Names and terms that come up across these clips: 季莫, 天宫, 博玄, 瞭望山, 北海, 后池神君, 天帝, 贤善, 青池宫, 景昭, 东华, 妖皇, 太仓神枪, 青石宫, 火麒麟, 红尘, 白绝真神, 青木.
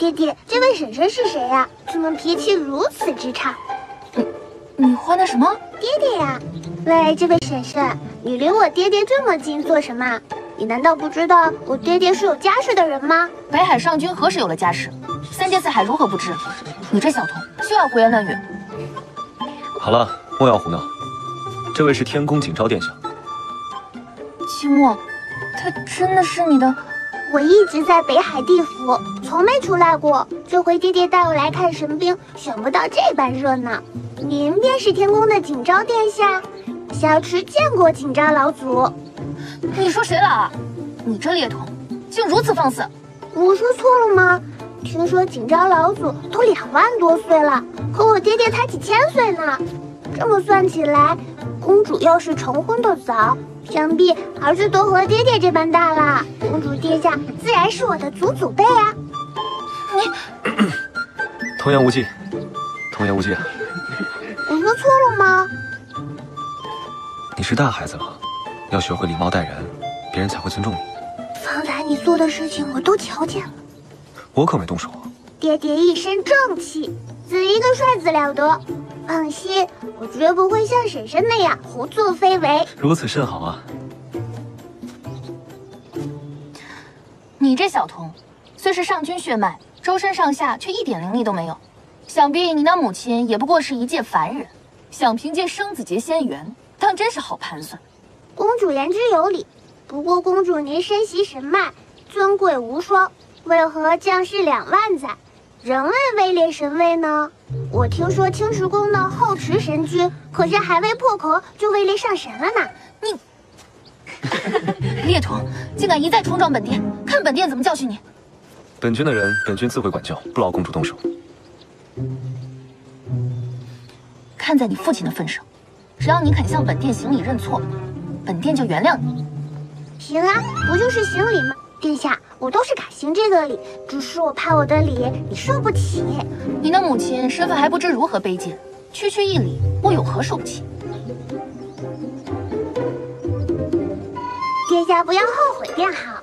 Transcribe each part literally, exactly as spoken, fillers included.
爹爹，这位婶婶是谁呀、啊？怎么脾气如此之差？你你唤她什么？爹爹呀、啊！喂，这位婶婶，你离我爹爹这么近做什么？你难道不知道我爹爹是有家室的人吗？北海上君何时有了家室？三界四海如何不知？你这小童，休要胡言乱语。好了，莫要胡闹。这位是天宫景昭殿下。季莫，他真的是你的？ 我一直在北海地府，从没出来过。这回爹爹带我来看神兵，想不到这般热闹。您便是天宫的景昭殿下，小池见过景昭老祖。你说谁老啊？你这劣童，竟如此放肆！我说错了吗？听说景昭老祖都两万多岁了，可我爹爹才几千岁呢。这么算起来，公主要是成婚的早。 想必儿子都和爹爹这般大了，公主殿下自然是我的祖祖辈啊！你童言无忌，童言无忌啊！我说错了吗？你是大孩子了，要学会礼貌待人，别人才会尊重你。方才你做的事情我都瞧见了，我可没动手。爹爹一身正气，子一个帅字了得。 放心，我绝不会像婶婶那样胡作非为。如此甚好啊！你这小童，虽是上君血脉，周身上下却一点灵力都没有。想必你那母亲也不过是一介凡人，想凭借生子结仙缘，当真是好盘算。公主言之有理，不过公主您身袭神脉，尊贵无双，为何降世两万载？ 人位位列神位呢？我听说青池宫的后池神君，可是还未破壳就位列上神了呢。你，猎童，竟敢一再冲撞本殿，看本殿怎么教训你！本君的人，本君自会管教，不劳公主动手。看在你父亲的份上，只要你肯向本殿行礼认错，本殿就原谅你。行啊，不就是行礼吗？ 殿下，我都是敢行这个礼，只是我怕我的礼你受不起。你的母亲身份还不知如何卑贱，区区一礼，我有何受不起？殿下不要后悔便好。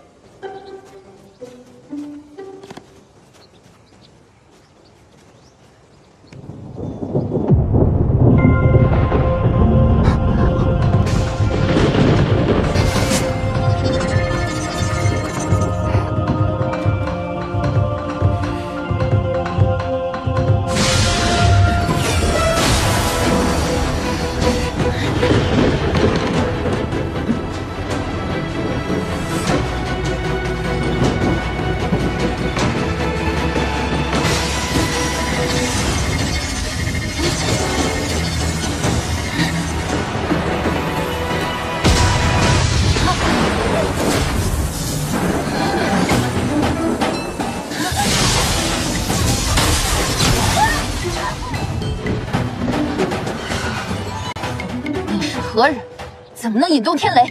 怎么能引动天雷？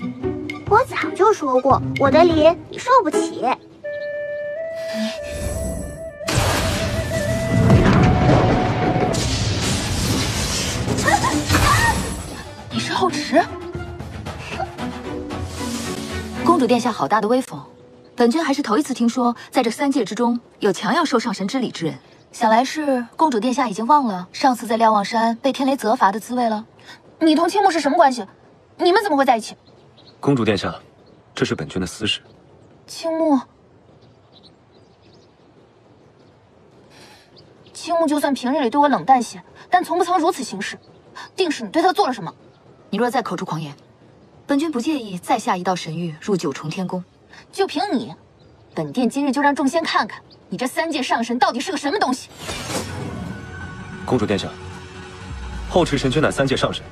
我早就说过，我的礼你受不起。你，你是后池？公主殿下，好大的威风！本君还是头一次听说，在这三界之中有强要受上神之礼之人。想来是公主殿下已经忘了上次在瞭望山被天雷责罚的滋味了。你同青木是什么关系？ 你们怎么会在一起？公主殿下，这是本君的私事。青木，青木就算平日里对我冷淡些，但从不曾如此行事，定是你对他做了什么。你若再口出狂言，本君不介意再下一道神谕入九重天宫。就凭你，本殿今日就让众仙看看你这三界上神到底是个什么东西。公主殿下，后池神君乃三界上神，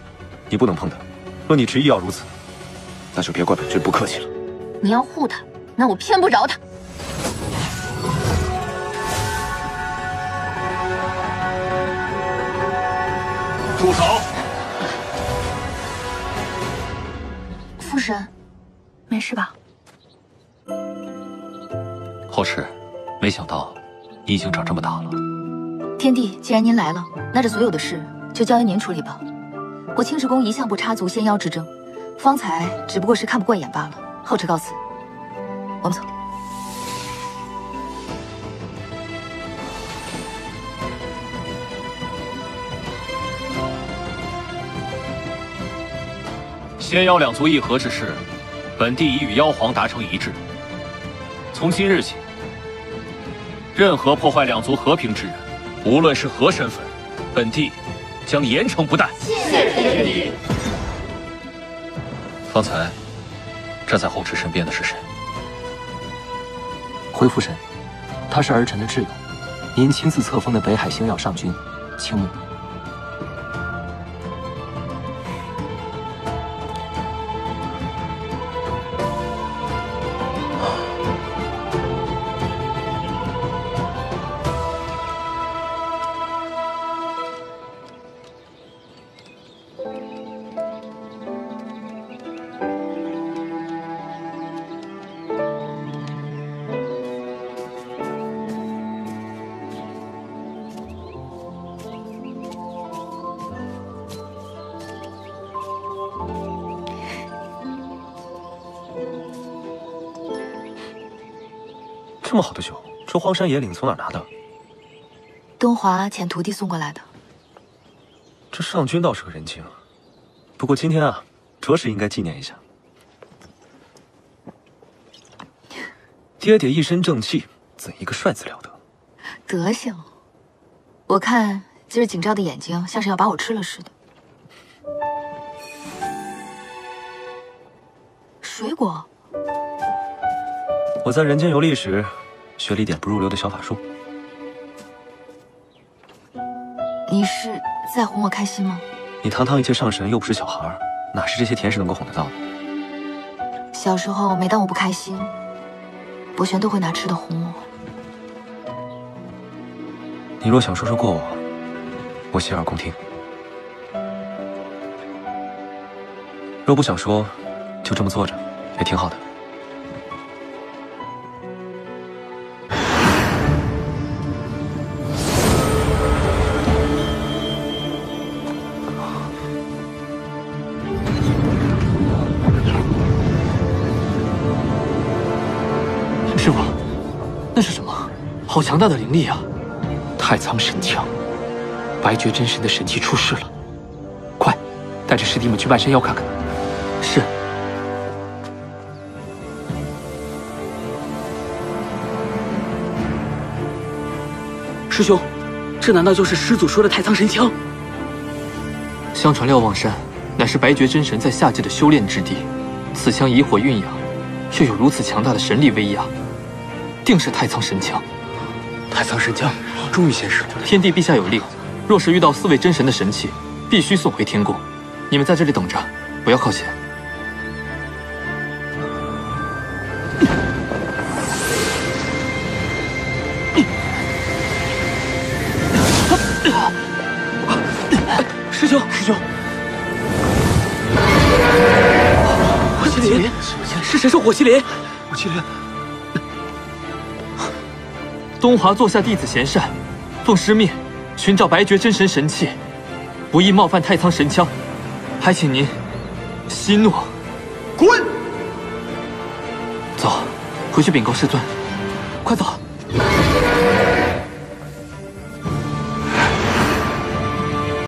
你不能碰他。 若你执意要如此，那就别怪本君不客气了。你要护他，那我偏不饶他。住手！父神，没事吧？后池，没想到你已经长这么大了。天帝，既然您来了，那这所有的事就交由您处理吧。 我青石宫一向不插足仙妖之争，方才只不过是看不过眼罢了。后池告辞，我们走。仙妖两族议和之事，本帝已与妖皇达成一致。从今日起，任何破坏两族和平之人，无论是何身份，本帝将严惩不贷。谢谢天帝。方才站在红尘身边的是谁？回父神，他是儿臣的挚友，您亲自册封的北海星耀上君，青木。 这么好的酒，这荒山野岭从哪拿的？东华遣徒弟送过来的。这上君倒是个人精，不过今天啊，着实应该纪念一下。爹爹一身正气，怎一个帅字了得？德行，我看今日景昭的眼睛像是要把我吃了似的。水果。 我在人间游历时，学了一点不入流的小法术。你是在哄我开心吗？你堂堂一介上神，又不是小孩，哪是这些甜食能够哄得到的？小时候，每当我不开心，博玄都会拿吃的哄我。你若想说说过往，我洗耳恭听；若不想说，就这么坐着，也挺好的。 好强大的灵力啊！太仓神枪，白绝真神的神器出世了，快，带着师弟们去半山腰看看。是。师兄，这难道就是师祖说的太仓神枪？相传瞭望山乃是白绝真神在下界的修炼之地，此枪以火蕴养，又有如此强大的神力威压，定是太仓神枪。 太仓神枪终于现世了！天帝陛下有令，若是遇到四位真神的神器，必须送回天宫。你们在这里等着，不要靠前。师兄，师兄，火麒麟是谁？是火麒麟？火麒麟。 东华座下弟子贤善，奉师命寻找白绝真神神器，不宜冒犯太仓神枪，还请您息怒。滚！走，回去禀告师尊，快走。